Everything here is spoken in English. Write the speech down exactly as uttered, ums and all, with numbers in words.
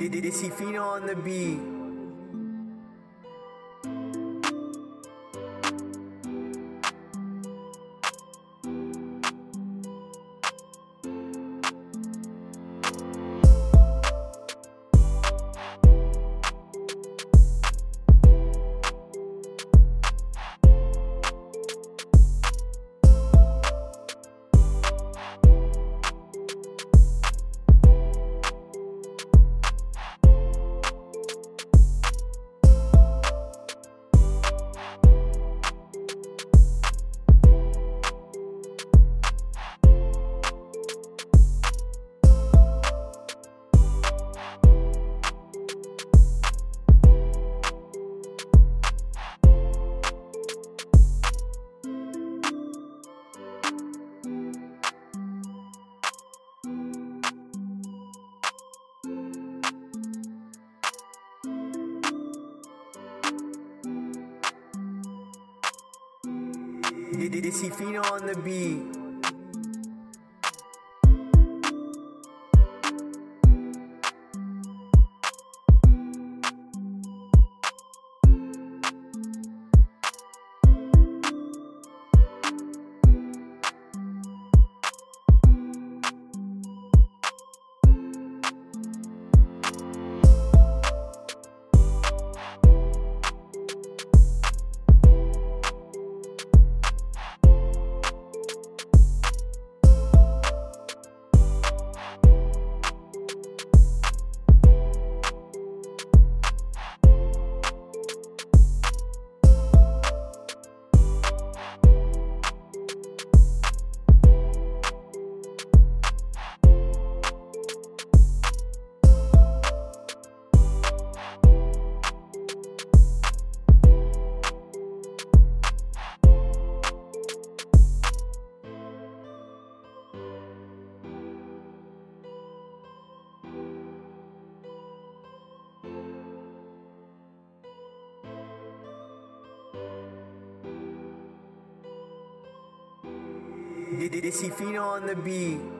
Dicivino on the beat. Dicivino on the beat. Dicivino on the beat.